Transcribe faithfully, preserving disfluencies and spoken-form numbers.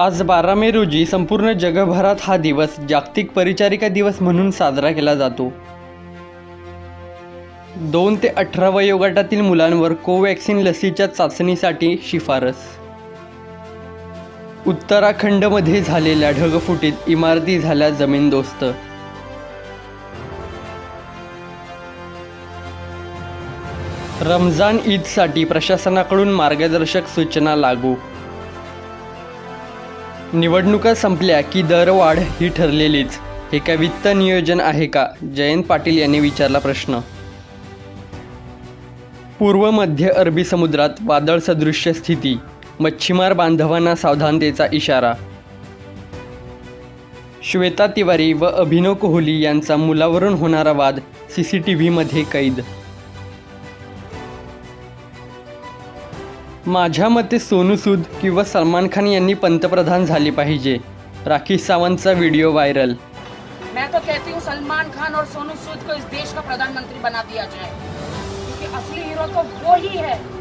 आज बारा मे रोजी संपूर्ण जगभरात हा दिवस जागतिक परिचारिका दिवस म्हणून साजरा केला जातो। दोन ते अठरा वयोगटातील मुलांवर कोवॅक्सिन लसीच्या चाचणीसाठी शिफारस। उत्तराखंडमध्ये झालेल्या ढगफुटीत इमारती झाल्या जमीनदोस्त। रमजान ईदसाठी प्रशासनाकडून मार्गदर्शक सूचना लागू। निवडणुका संपल्या की दरवाढ ही ठरलेलीच, हे काय वित्त नियोजन आहे का, जयंत पाटील यांनी विचारला प्रश्न। पूर्व मध्य अरबी समुद्रात वादळ सदृश्य स्थिती, मच्छीमार बांधवांना सावधानतेचा इशारा। श्वेता तिवारी व अभिनव कोहली यांचा मुलावरून होणारा वाद सीसीटीव्हीमध्ये कैद। माझ्या मते सोनू सूद किंवा सलमान खान यांनी पंतप्रधान झाले पाहिजे, राखी सावंतचा वीडियो वायरल। मैं तो कहती हूँ सलमान खान और सोनू सूद को इस देश का प्रधानमंत्री बना दिया जाए, क्योंकि असली हीरो तो वो ही है।